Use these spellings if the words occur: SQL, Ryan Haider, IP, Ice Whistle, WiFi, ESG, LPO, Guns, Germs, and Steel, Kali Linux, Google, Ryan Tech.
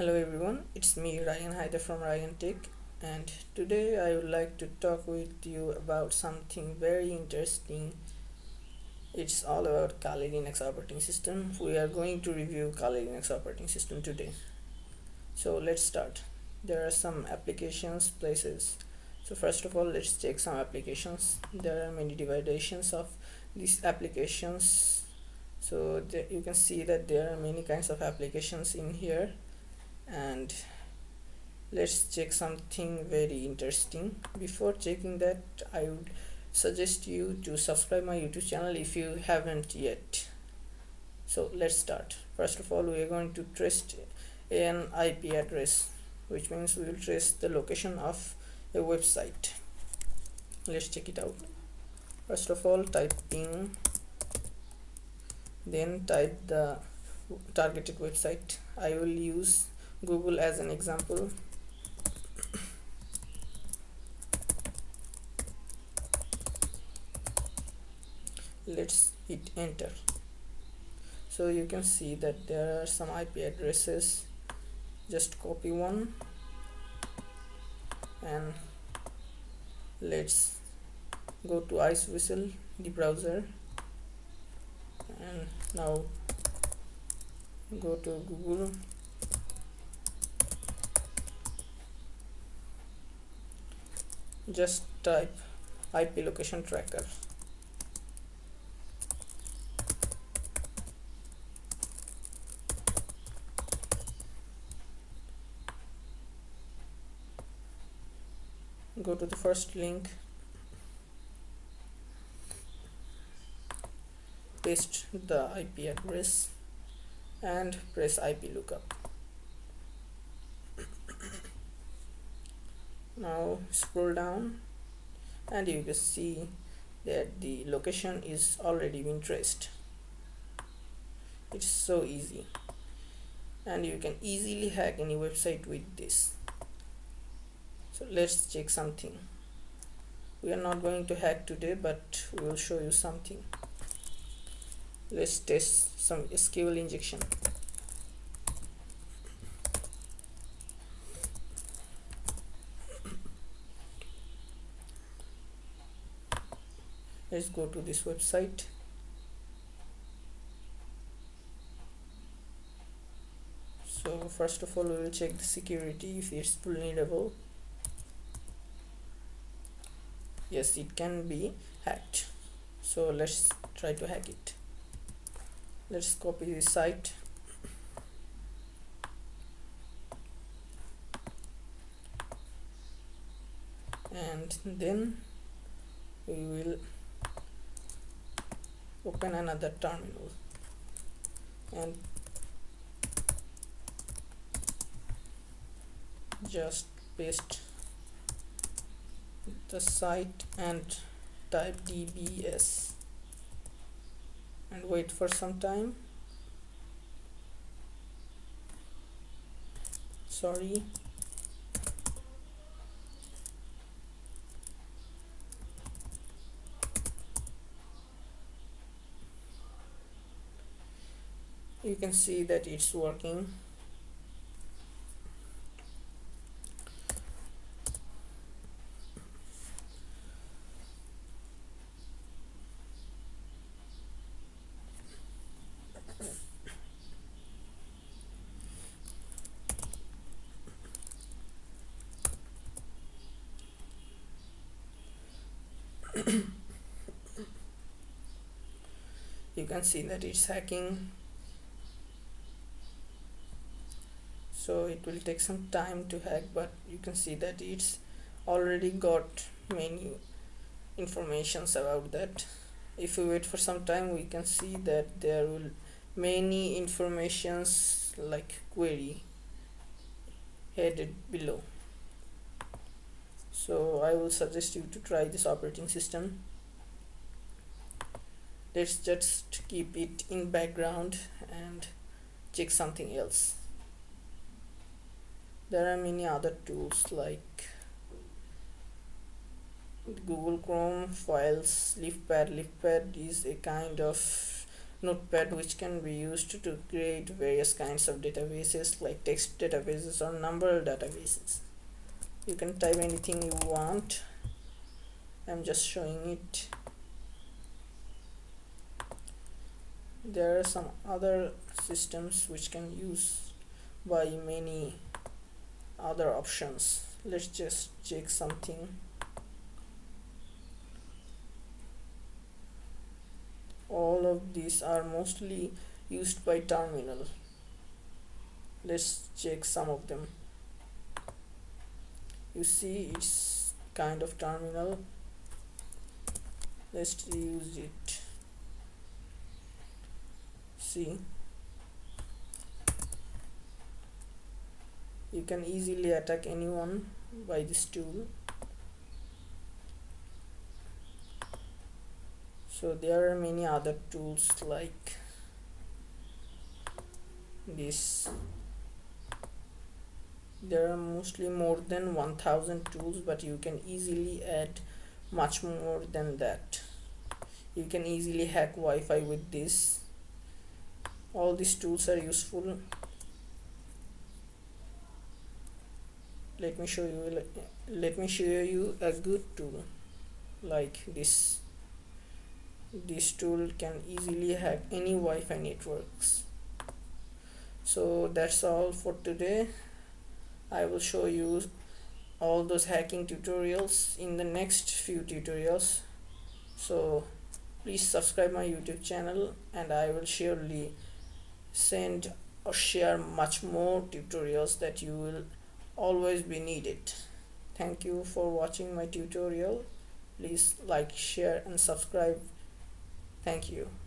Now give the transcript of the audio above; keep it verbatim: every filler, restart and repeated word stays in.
Hello everyone, it's me Ryan Haider from Ryan Tech, and today I would like to talk with you about something very interesting. It's all about Kali Linux operating system. We are going to review Kali Linux operating system today. So let's start. There are some applications places. So first of all, let's take some applications. There are many divisions of these applications. So there you can see that there are many kinds of applications in here. And let's check something very interesting. Before checking that, I would suggest you to subscribe my YouTube channel if you haven't yet. So let's start. First of all, we are going to trace an I P address, which means we will trace the location of a website. Let's check it out. First of all, type ping, then type the targeted website. I will use Google as an example. Let's hit enter. So you can see that there are some I P addresses. Just copy one and let's go to Ice Whistle, the browser, and now go to Google. Just type I P location tracker. Go to the first link, paste the I P address and press I P lookup. Now scroll down and you can see that the location is already been traced. It's so easy, and you can easily hack any website with this. So let's check something. We are not going to hack today, but we will show you something. Let's test some S Q L injection. Let's go to this website. So first of all, we will check the security if it's vulnerable. Yes, it can be hacked. So let's try to hack it. Let's copy this site. And then we will open another terminal and just paste the site and type D B S and wait for some time. Sorry. You can see that it's working. You can see that it's hacking. So it will take some time to hack, but you can see that it's already got many informations about that. If we wait for some time, we can see that there will many informations like query headed below. So I will suggest you to try this operating system. Let's just keep it in background and check something else. There are many other tools like Google Chrome, Files, LeafPad. LeafPad is a kind of Notepad, which can be used to create various kinds of databases like text databases or number databases. You can type anything you want. I'm just showing it. There are some other systems which can use by many other options. Let's just check something. All of these are mostly used by terminal. Let's check some of them. You see, it's kind of terminal. Let's use it. See, you can easily attack anyone by this tool. So there are many other tools like this. There are mostly more than one thousand tools, but you can easily add much more than that. You can easily hack Wi-Fi with this. All these tools are useful. Let me show you, let me show you a good tool like this. This tool can easily hack any Wi-Fi networks. So that's all for today. I will show you all those hacking tutorials in the next few tutorials. So please subscribe my YouTube channel, and I will surely send or share much more tutorials that you will always be needed. Thank you for watching my tutorial. Please like, share and subscribe. Thank you.